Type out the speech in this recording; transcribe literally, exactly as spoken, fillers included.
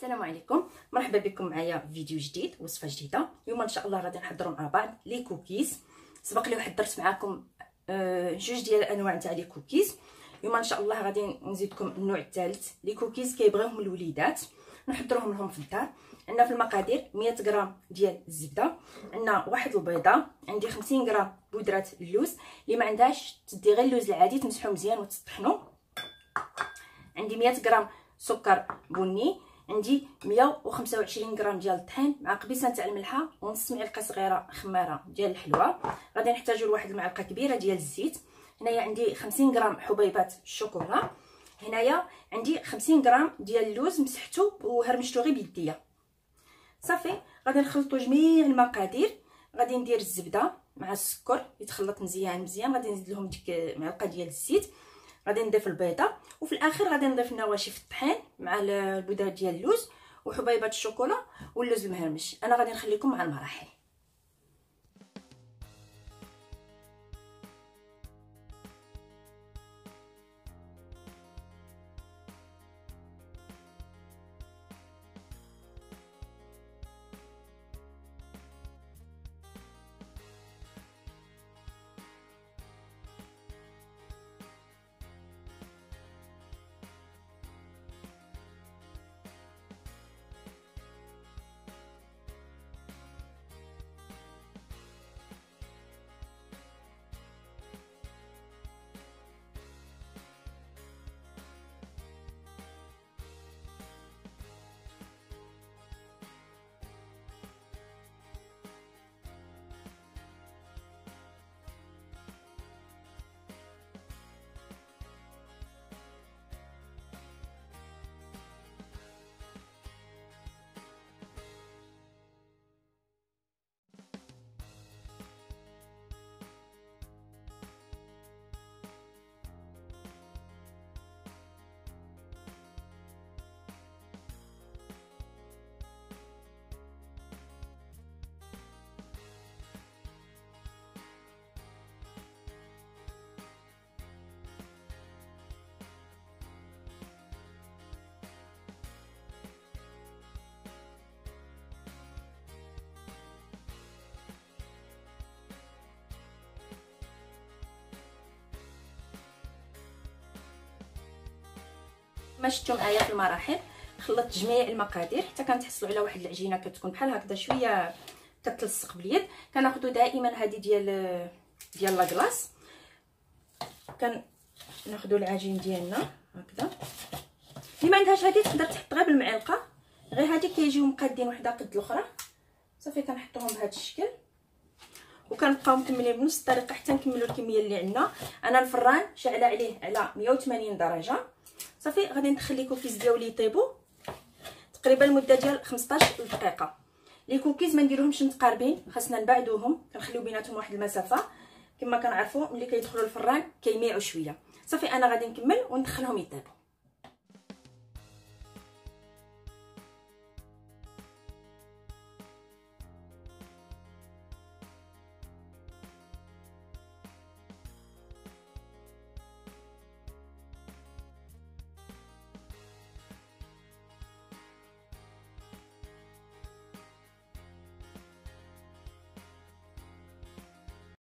السلام عليكم، مرحبا بكم معايا في فيديو جديد وصفه جديده. اليوم ان شاء الله غادي نحضروا مع بعض لي كوكيز. سبق لي وحضرت معكم جوج ديال الانواع تاع لي كوكيز. اليوم ان شاء الله غادي نزيدكم النوع الثالث، لي كوكيز كيبغيوهم الوليدات، نحضروهم لهم في الدار. عندنا في المقادير مية غرام ديال الزبده، عندنا واحد البيضه، عندي خمسين غرام بودره اللوز. اللي ما عندهاش تدي غير اللوز العادي، تمسحوه مزيان وتطحنوه. عندي مية غرام سكر بني، عندي مية وخمسة وعشرين غرام ديال الطحين مع قبيصه تاع الملحه ونص معلقه صغيره خماره ديال الحلوى. غادي نحتاجوا لواحد المعلقه كبيره ديال الزيت. هنايا عندي خمسين غرام حبيبات الشوكولا. هنايا عندي خمسين غرام ديال اللوز مسحته وهرمشته غير بيديا. صافي غادي نخلطوا جميع المقادير. غادي ندير الزبده مع السكر يتخلط مزيان مزيان. غادي نزيد لهم ديك معلقه ديال الزيت، غادي نضيف البيضه، وفي الاخير غادي نضيف نواشف الطحين مع البودره ديال اللوز وحبيبات الشوكولا واللوز المهرمش. انا غادي نخليكم مع المراحل. كما شفتوا معايا في المراحل خلطت جميع المقادير حتى كنتحصلوا على واحد العجينه كتكون بحال هكذا شويه كتلصق باليد. كناخذوا دائما هذه ديال ديال لاكلاص، كناخذوا العجين ديالنا هكذا. اللي ما عندهاش هذه تقدر تحط غير بالمعلقه، غير هذه كيجيو مقادين وحده قد الاخرى. صافي كنحطوهم بهذا الشكل وكنبقاو مكملين بنفس الطريقه حتى نكملوا الكميه اللي عندنا. انا الفران شعله عليه على مية وثمانين درجه. صافي غادي ندخل لي كوكيز ديالي يطيبوا تقريبا المده ديال خمسطاش دقيقه. لي كوكيز ما نديروهمش متقاربين، خاصنا نبعدوهم، كنخليو بيناتهم واحد المسافه. كما كنعرفوا ملي كيدخلوا الفران كيميعوا شويه. صافي انا غادي نكمل وندخلهم يطيبوا.